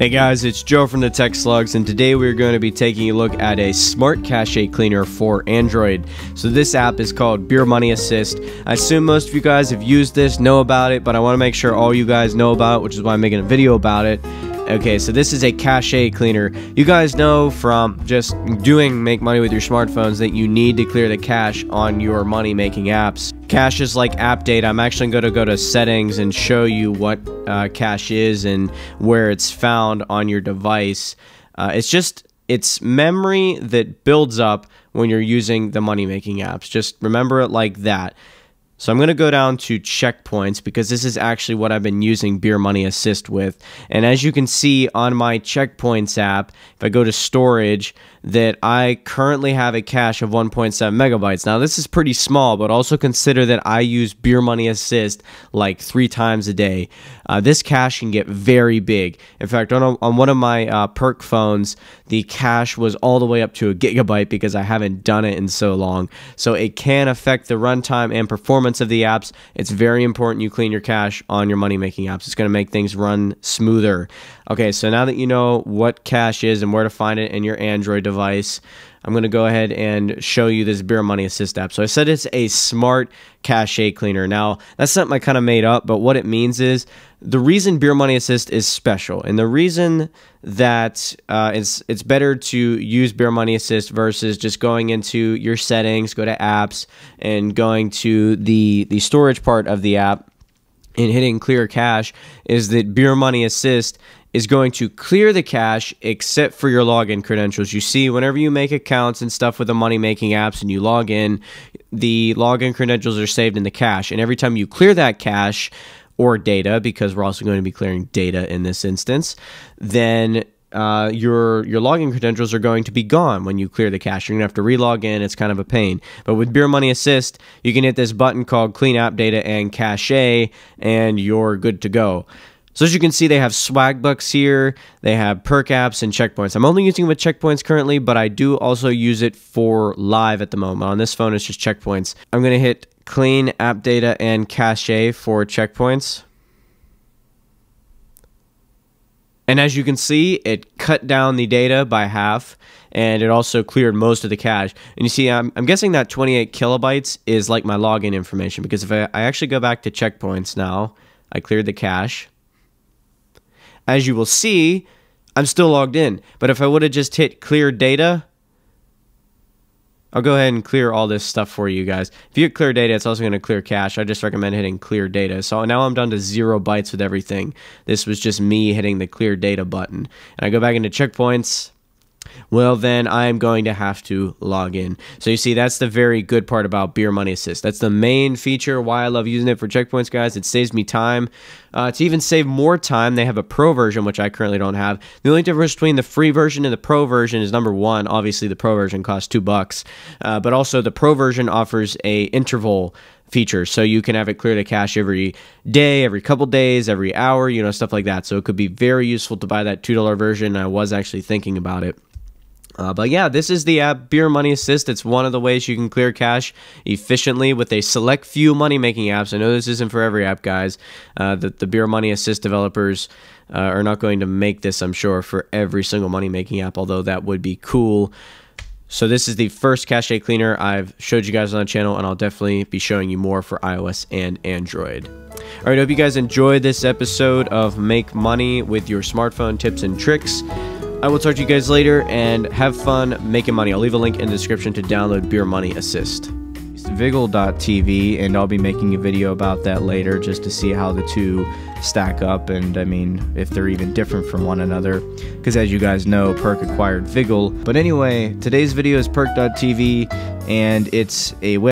Hey guys, it's Joe from The Tech Slugs, and today we're going to be taking a look at a smart cache cleaner for Android. So this app is called BeerMoneyAssist. I assume most of you guys have used this, know about it, but I want to make sure all you guys know about it, which is why I'm making a video about it. Okay, so this is a cache cleaner. You guys know from just doing Make Money With Your Smartphones that you need to clear the cache on your money-making apps. Cache is like app data. I'm actually going to go to settings and show you what cache is and where it's found on your device. It's memory that builds up when you're using the money-making apps. Just remember it like that. So I'm going to go down to Checkpoints because this is actually what I've been using BeerMoneyAssist with. And as you can see on my Checkpoints app, if I go to storage, that I currently have a cache of 1.7 megabytes. Now this is pretty small, but also consider that I use BeerMoneyAssist like 3 times a day. This cache can get very big. In fact, on one of my Perk phones, the cache was all the way up to 1 gigabyte because I haven't done it in so long. So it can affect the runtime and performance of the apps. It's very important you clean your cache on your money-making apps. It's going to make things run smoother. Okay, so now that you know what cache is and where to find it in your Android device, I'm going to go ahead and show you this BeerMoneyAssist app. So I said it's a smart cache cleaner. Now, that's something I kind of made up, but what it means is the reason BeerMoneyAssist is special and the reason that it's better to use BeerMoneyAssist versus just going into your settings, go to apps, and going to the storage part of the app and hitting clear cache is that BeerMoneyAssist is going to clear the cache except for your login credentials. You see, whenever you make accounts and stuff with the money-making apps and you log in, the login credentials are saved in the cache. And every time you clear that cache or data, because we're also going to be clearing data in this instance, then your login credentials are going to be gone when you clear the cache. You're going to have to relog in. It's kind of a pain. But with BeerMoneyAssist, you can hit this button called Clean App Data and Cache, and you're good to go. So as you can see, they have Swagbucks here, they have Perk apps and Checkpoints. I'm only using it with Checkpoints currently, but I do also use it for live at the moment. On this phone, it's just Checkpoints. I'm going to hit Clean App Data and Cache for Checkpoints. And as you can see, it cut down the data by half, and it also cleared most of the cache. And you see, I'm guessing that 28 kilobytes is like my login information, because if I actually go back to Checkpoints now, I cleared the cache. As you will see, I'm still logged in. But if I would have just hit clear data, I'll go ahead and clear all this stuff for you guys. If you hit clear data, it's also going to clear cache. I just recommend hitting clear data. So now I'm down to 0 bytes with everything. This was just me hitting the clear data button. And I go back into Checkpoints. Well, then I'm going to have to log in. So you see, that's the very good part about BeerMoneyAssist. That's the main feature why I love using it for Checkpoints, guys. It saves me time. To even save more time, they have a pro version, which I currently don't have. The only difference between the free version and the pro version is, number one, obviously the pro version costs $2, but also the pro version offers a interval feature, so you can have it clear the cache every day, every couple days, every hour, you know, stuff like that. So it could be very useful to buy that $2 version. I was actually thinking about it. But yeah, this is the app BeerMoneyAssist. It's one of the ways you can clear cache efficiently with a select few money-making apps. I know this isn't for every app, guys. The BeerMoneyAssist developers are not going to make this, I'm sure, for every single money-making app, although that would be cool. So this is the first cache cleaner I've showed you guys on the channel, and I'll definitely be showing you more for iOS and Android. All right, I hope you guys enjoyed this episode of Make Money With Your Smartphone Tips and Tricks. I will talk to you guys later, and have fun making money. I'll leave a link in the description to download BeerMoneyAssist. It's Viggle.tv, and I'll be making a video about that later just to see how the two stack up, and I mean, if they're even different from one another, because as you guys know, Perk acquired Viggle. But anyway, today's video is Perk.tv, and it's a website.